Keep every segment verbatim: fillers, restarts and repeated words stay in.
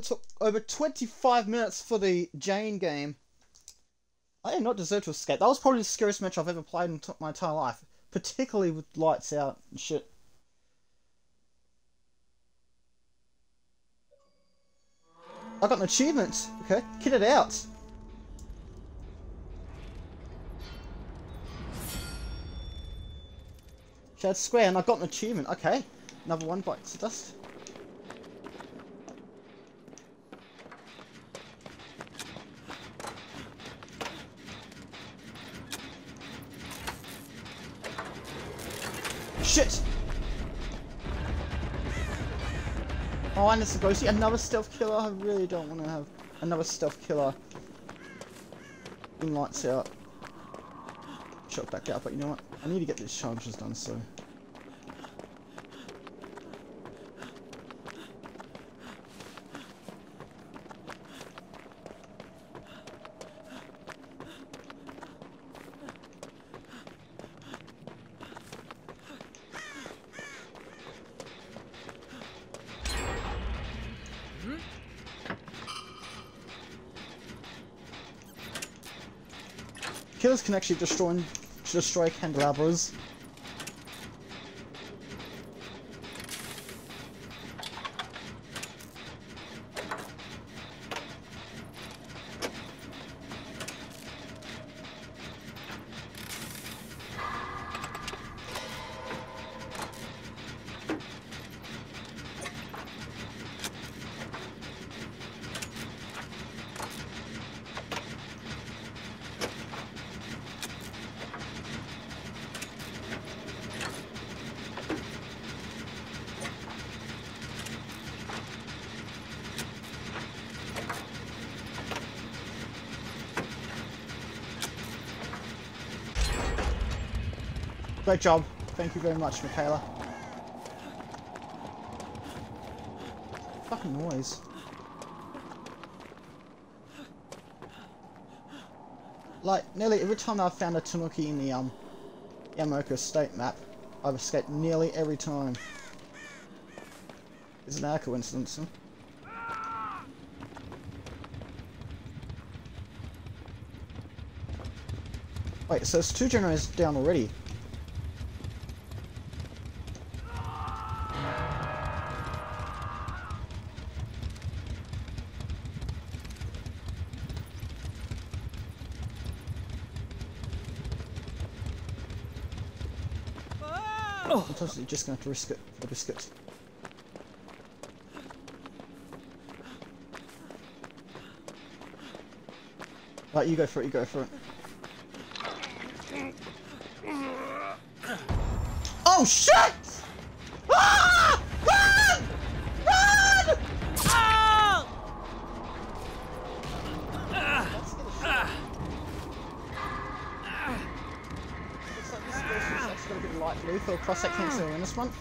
total took over twenty-five minutes for the Jane game. I did not deserve to escape. That was probably the scariest match I've ever played in my entire life. Particularly with Lights Out and shit. I got an achievement. Okay, get it out. Shattered Square, and I got an achievement. Okay, another one bites of dust. Shit! Oh, and it's a ghosty. Another stealth killer. I really don't want to have another stealth killer in Lights Out. Shot back out, but you know what? I need to get these challenges done, so. Killers can actually destroy destroy candelabras. Great job. Thank you very much, Mikaela. Fucking noise. Like, nearly every time I've found a Tanuki in the um, Yamaoka Estate map, I've escaped nearly every time. Isn't that a coincidence, huh? Wait, so it's two generators down already. I'm totally just going to have to risk it for the biscuit. Right, you go for it, you go for it. Oh shit! Ah! Run! Run! Ah! For Cossack Cancer in this month.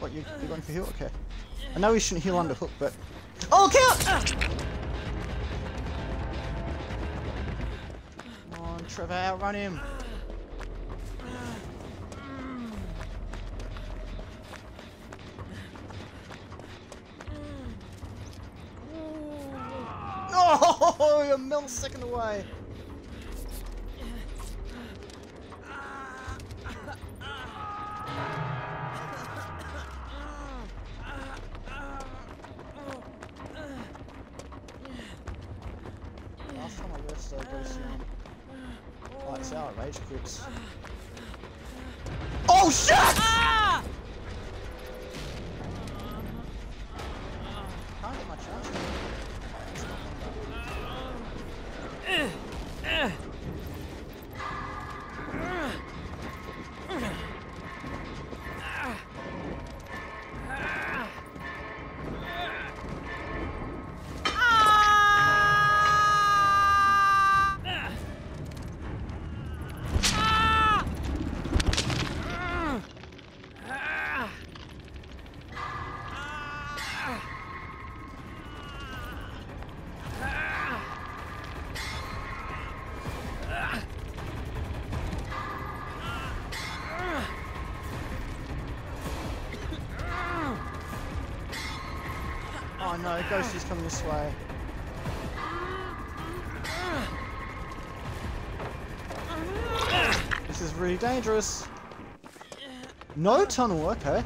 What, you, you're going for heal? Okay. I know we shouldn't heal under hook, but oh, kill! Come on, Trevor, outrun him! Oh, you're a millisecond away! Oh shit! Ah! I can't get my chance. No, the ghost is coming this way. This is really dangerous. No tunnel, okay.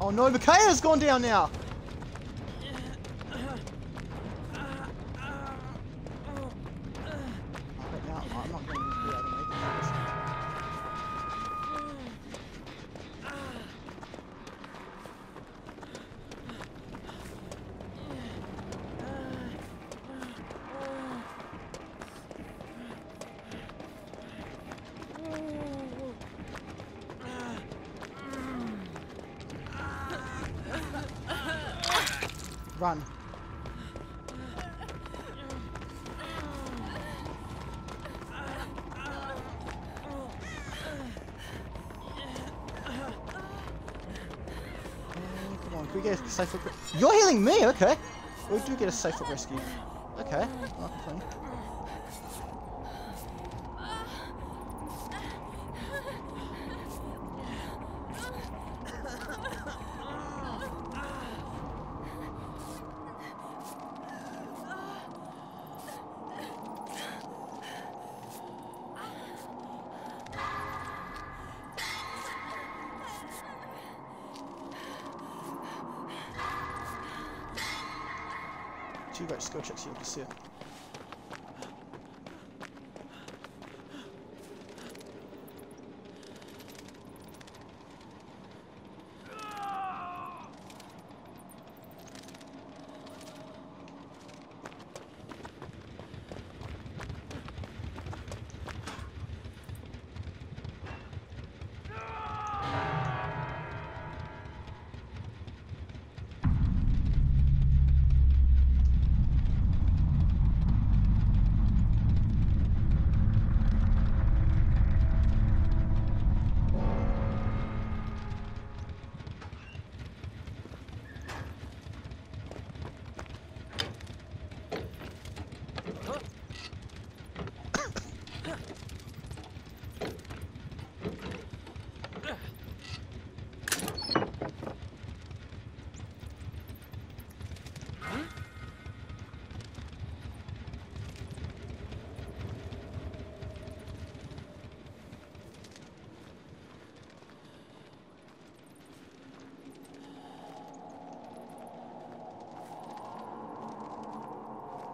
Oh no, Mikaela's gone down now! Run. And come on, can we get a safe foot? You're healing me, okay. We do get a safe foot rescue. Okay, not complaining. You got skill checks, you can see it.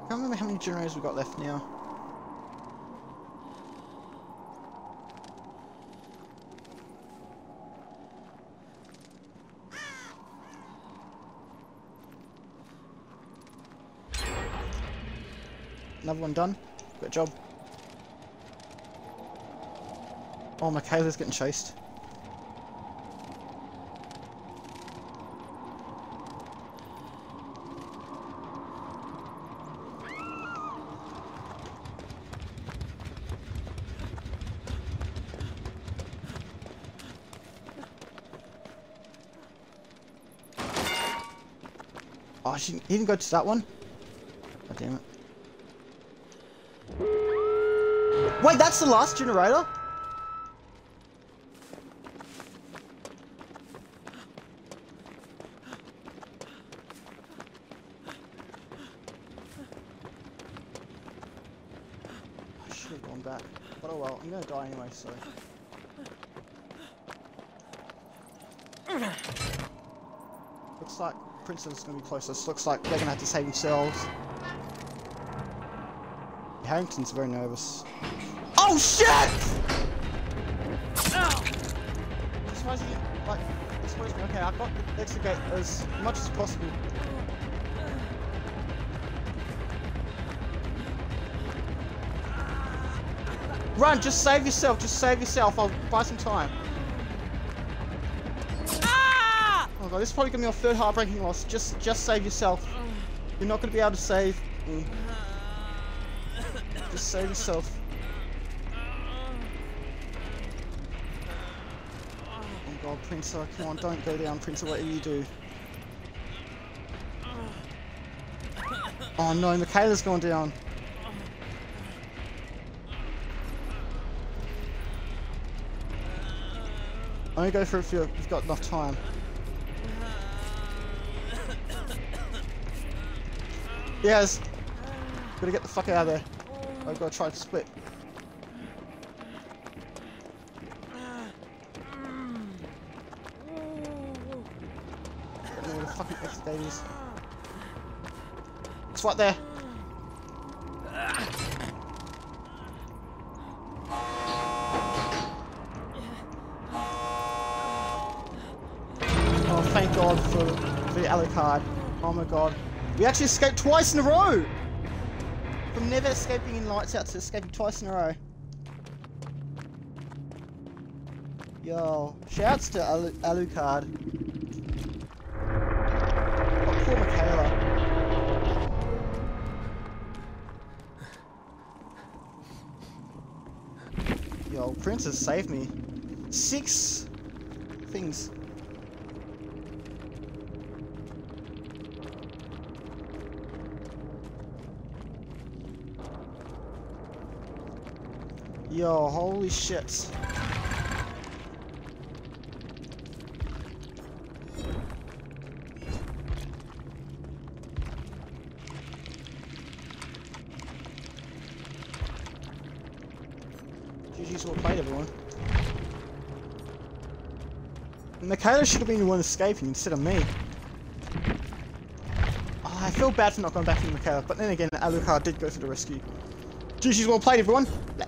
I can't remember how many generators we've got left now. Another one done. Good job. Oh, Mikaela's getting chased. Oh, she didn't go to that one. God damn it. Wait, that's the last generator? I should have gone back. But oh well, I'm gonna die anyway, so. Looks like Princess is going to be closest. Looks like they're going to have to save themselves. Harrington's very nervous. Oh shit! Ow! I suppose he, like, I suppose, okay, I've got the Exegate as much as possible. Run! Just save yourself! Just save yourself! I'll buy some time. Candelabra. This is probably going to be your third heartbreaking loss. Just just save yourself. You're not going to be able to save. Mm. Just save yourself. Oh god, Princer, come on, don't go down, Princer, whatever you do. Oh no, Mikaela's gone down. Only go for it if you've got enough time. Yes! Gotta get the fuck out of there. I've gotta try to split. Oh, the fucking Exegate is. It's right there! For the Alucard. Oh my god. We actually escaped twice in a row! From never escaping in Lights Out to escaping twice in a row. Yo. Shouts to Alu Alucard. Oh, poor Mikaela. Yo, Princess saved me. Six things. Yo, holy shit. G G's well played, everyone. Mikaela should have been the one escaping instead of me. Oh, I feel bad for not going back to Mikaela, but then again, Alucard did go for the rescue. G G's well played, everyone.